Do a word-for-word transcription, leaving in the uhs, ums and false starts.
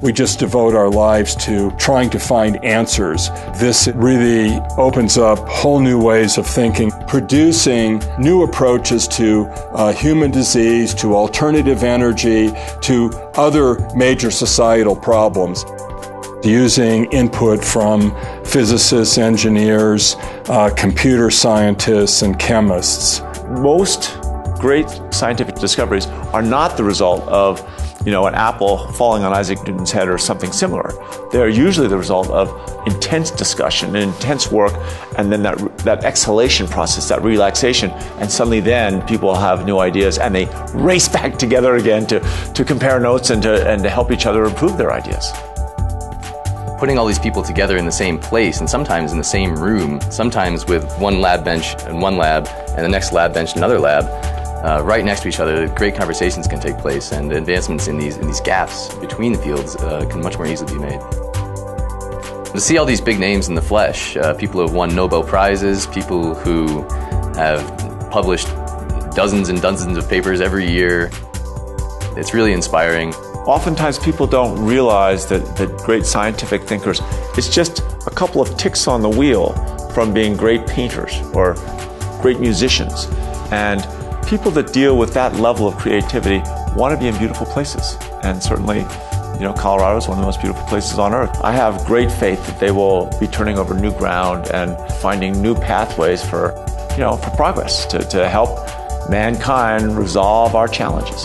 We just devote our lives to trying to find answers. This really opens up whole new ways of thinking, producing new approaches to uh, human disease, to alternative energy, to other major societal problems. Using input from physicists, engineers, uh, computer scientists, and chemists. Most great scientific discoveries are not the result of, you know, an apple falling on Isaac Newton's head or something similar. They're usually the result of intense discussion and intense work, and then that, that exhalation process, that relaxation, and suddenly then people have new ideas and they race back together again to, to compare notes and to, and to help each other improve their ideas. Putting all these people together in the same place, and sometimes in the same room, sometimes with one lab bench and one lab, and the next lab bench and another lab, uh, right next to each other, great conversations can take place, and advancements in these, in these gaps between the fields uh, can much more easily be made. To see all these big names in the flesh, uh, people who have won Nobel Prizes, people who have published dozens and dozens of papers every year, it's really inspiring. Oftentimes people don't realize that, that great scientific thinkers, it's just a couple of ticks on the wheel from being great painters or great musicians. And people that deal with that level of creativity want to be in beautiful places. And certainly, you know, Colorado is one of the most beautiful places on earth. I have great faith that they will be turning over new ground and finding new pathways for, you know, for progress, to, to help mankind resolve our challenges.